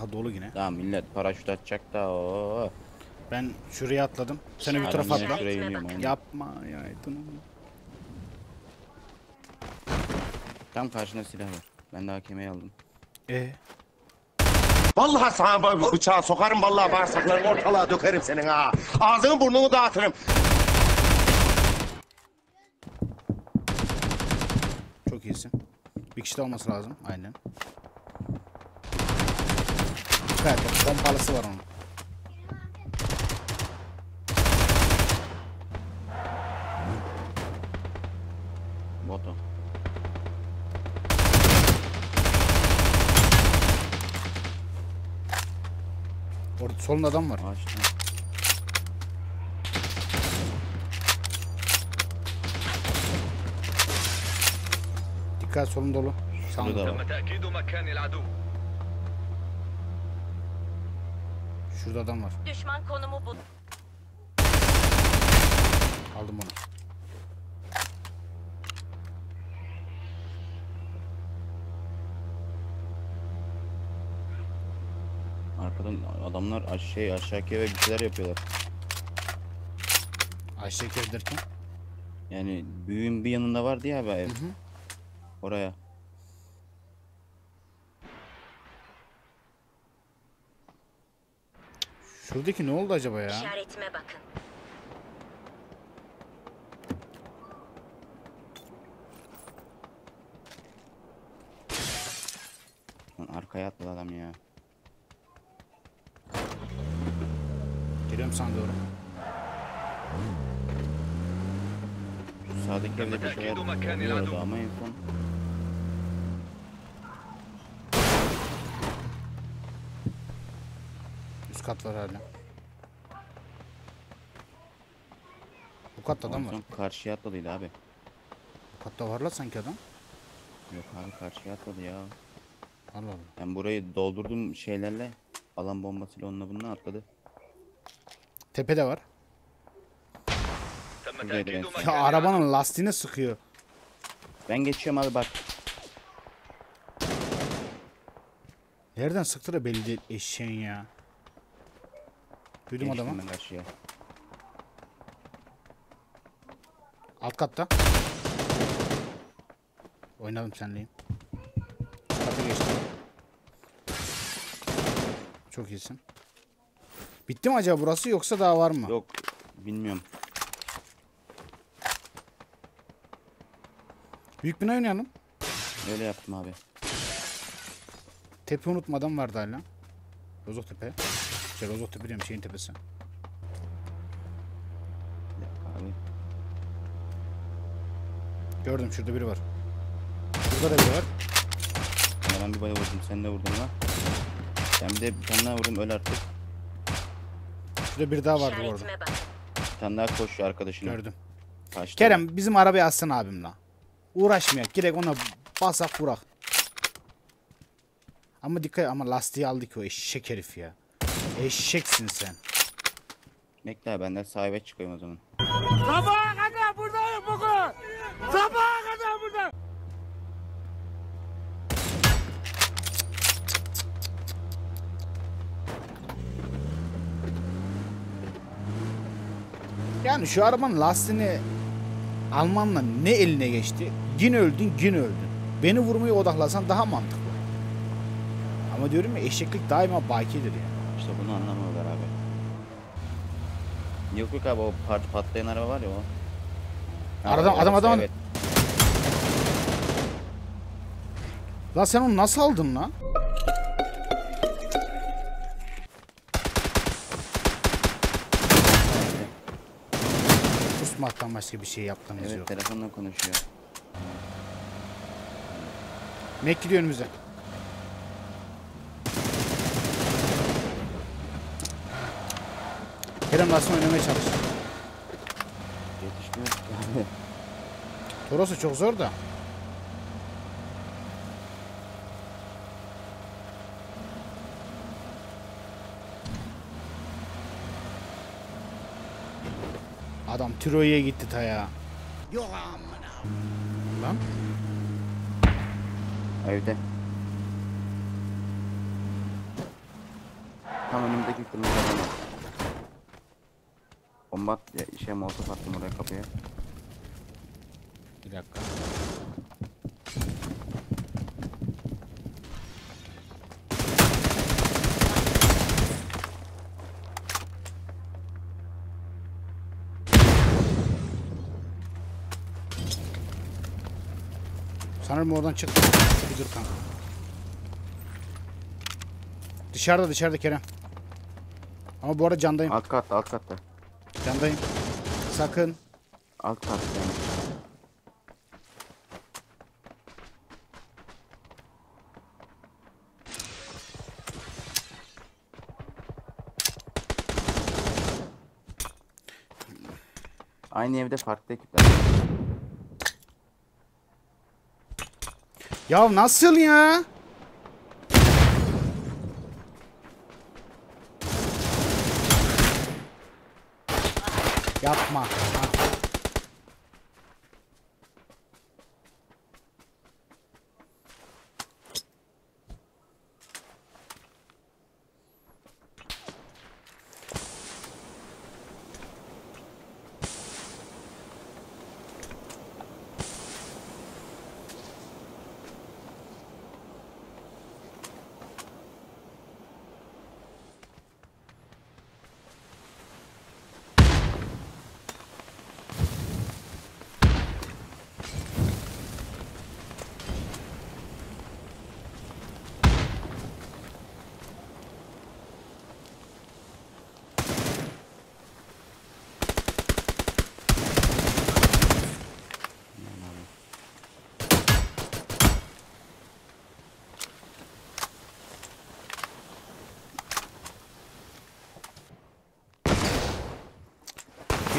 Aha dolu yine. Tamam millet paraşüt atacak da o. Ben şuraya atladım. Sen öbür tarafa atla. Yapma ya. Tam karşında silah var. Ben de AKM'yi aldım. Vallahi sana bıçağı sokarım, vallahi bağırsaklarını ortalığa dökerim senin ha. Ağzını burnunu dağıtırım. Çok iyisin. Bir kişi de olması lazım. Aynen. Dikkat, pompalısı var onun. Boto. Orada solun adam var. Açtım. Dikkat, solun dolu. Şurada da var. Şurada adam var. Düşman konumu bul. Aldım onu. Arkadan adamlar aşağıya eve bir şeyler yapıyorlar. Aşağıya ev derken? Yani büyüğün bir yanında vardı ya ev. Hı hı. Oraya. Şuradaki ne oldu acaba ya? İşaretime bakın. Lan arkaya atladı adam ya. Geliyorum sana doğru. Şu sağdaki evde bir şeyler oluyordu ama en son. Üst kat var hala. Bu katta adam var. Karşıya atladıydı abi. Bu katta var la sanki adam. Yok abi, karşıya atladı ya. Allah Allah. Ben burayı doldurdum şeylerle. Alan bombasıyla onunla bununla atladı. Tepede var. Ya arabanın lastiğine sıkıyor. Ben geçiyorum abi bak. Nereden sıktı da belli değil eşeğin ya. Duydum geçtim adamı. Alt katta. Oynadım senleyim. Katı geçtim. Çok iyisin. Bitti mi acaba burası, yoksa daha var mı? Yok. Bilmiyorum. Büyük bina oynayalım. Öyle yaptım abi. Tepe unutmadan vardı hala. Rozoktepe. Şey, Rozoktepe diyorum, şeyin tepesi. Abi. Gördüm, şurada biri var. Burada da biri var. Ben bir bayağı vurdum. Sen de vurdun lan. Ben bir de bir tane daha vurdum. Öl artık. Şurada bir daha vardı orada. Bir tane daha koşuyor arkadaşına. Gördüm. Kaçtı Kerem abi. Bizim arabayı alsın abimle. Uğraşmayak. Direkt ona basak vurak. Ama dikkat, ama lastiği aldık o eşek herif ya. Eşeksin sen. Bekle, ben de sahibe çıkayım o zaman. Sabaha kadar buradayım bugün. Sabaha kadar buradayım. Yani şu arabanın lastiğini almanla ne eline geçti? Gün öldün, gün öldün. Beni vurmaya odaklasan daha mantıklı. Ama diyorum ya, eşeklik daima bakidir yani. İşte bunu anlamıyorlar abi. Yok abi, o patlayan araba var ya o. Aradan adam. Evet. Lan sen onu nasıl aldın lan? Mahtan başka bir şey yaptığımız yok. Evet, telefonla konuşuyor. Mek gidiyor önümüze. Kerem nasıl oynamaya çalışıyor? Yetişmiyor yani. Toros'u çok zor da. Adam Tiro'ya gitti taya. Yok amına. Lan. Evde. Tam önümdeki kırmızı adamı. Bomba şey molotof attım oraya, kapıya. Bir dakika. Sanırım oradan çıktı. Bir dur kanka. Dışarıda Kerem. Ama bu arada candayım. Alt katta. Candayım. Sakın. Alt katta. Aynı evde farklı ekipler. Ya nasıl ya? Yapma.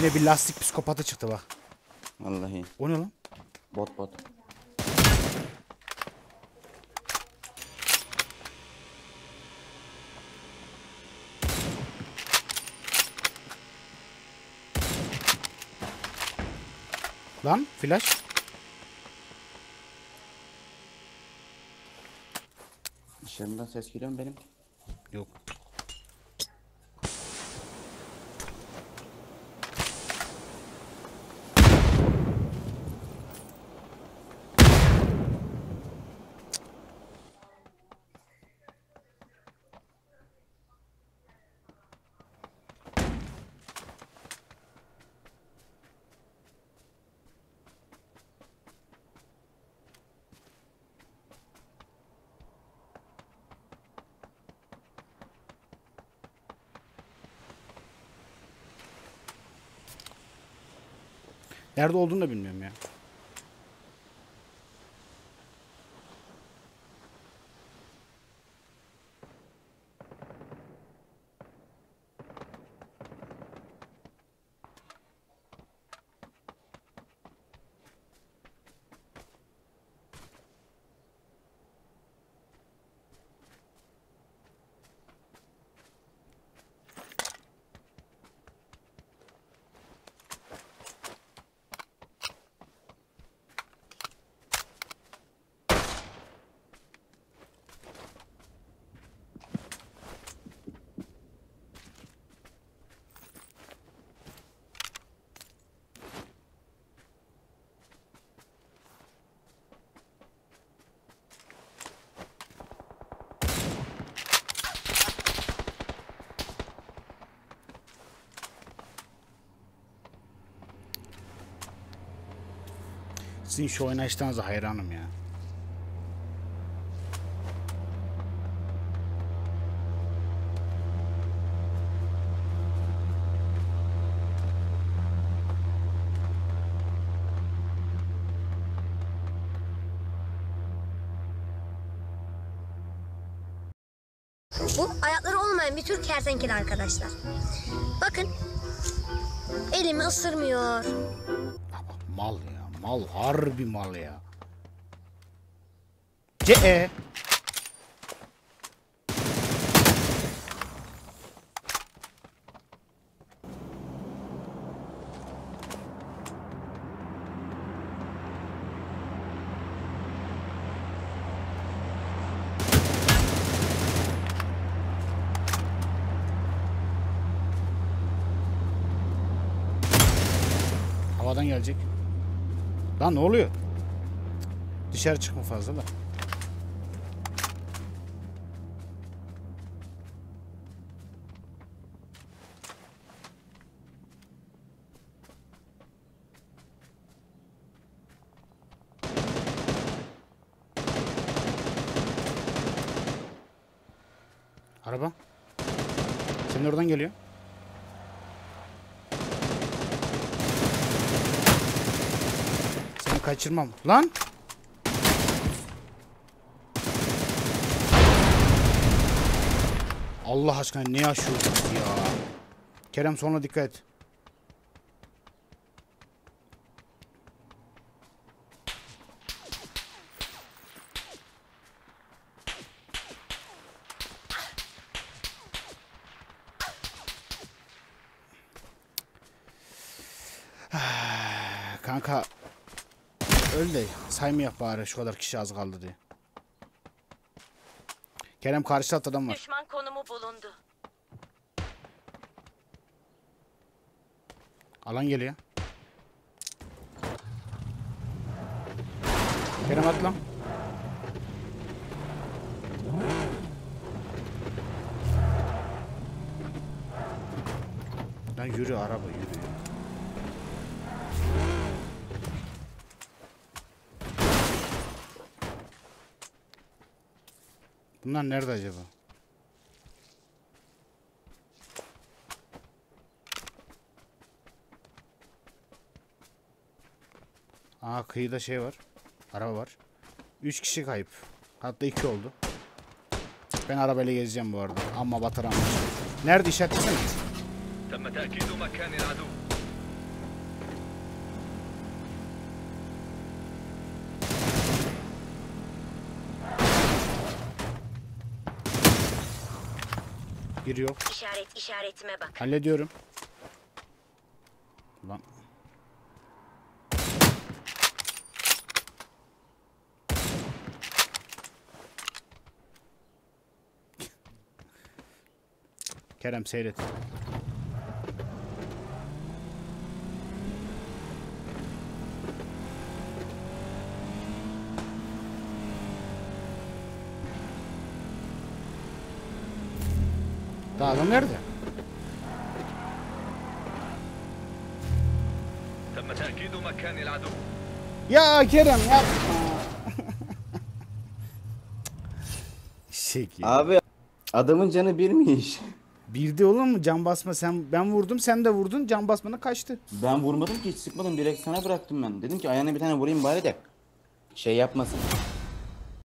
Yine bir lastik psikopata çıktı bak. Vallahi. O ne lan? Bot. Lan flash. Dışarıdan ses geliyor mu benim? Yok. Nerede olduğunu da bilmiyorum ya. Sizin şu oynayışlarınıza hayranım ya. Bu ayakları olmayan bir tür kertenkele arkadaşlar. Bakın. Elimi ısırmıyor. Ama mal ya. Mal, harbi mal ya. CE. Sağdan gelecek. Lan ne oluyor? Dışarı çıkma fazla da. Araba. Senin oradan geliyor. Seni kaçırmam. Lan! Allah aşkına ne yaşıyorsunuz ya? Kerem sonra dikkat et. Kanka öl de saymayak bari, şu kadar kişi az kaldı diye. Kerem karşı at, adam var. Düşman konumu bulundu. Alan geliyor. Kerem at lan. Lan yürü araba, yürü. Bunlar nerede acaba? Aa, kıyıda şey var. Araba var. 3 kişi kayıp. Hatta 2 oldu. Ben arabayla gezeceğim bu arada. Ama batarım. Nerede işaretlesene? Giriyor. İşaret, işaretime bak. Hallediyorum. Lan. Kerem seyret. Daha adam nerede? Ya Kerem yapma. Şekil. Abi adamın canı birmiş. Birdi oğlum mu? Can basma, ben vurdum, sen de vurdun, can basmana kaçtı. Ben vurmadım ki, hiç sıkmadım, direkt sana bıraktım ben. Dedim ki ayağına bir tane vurayım bari de şey yapmasın.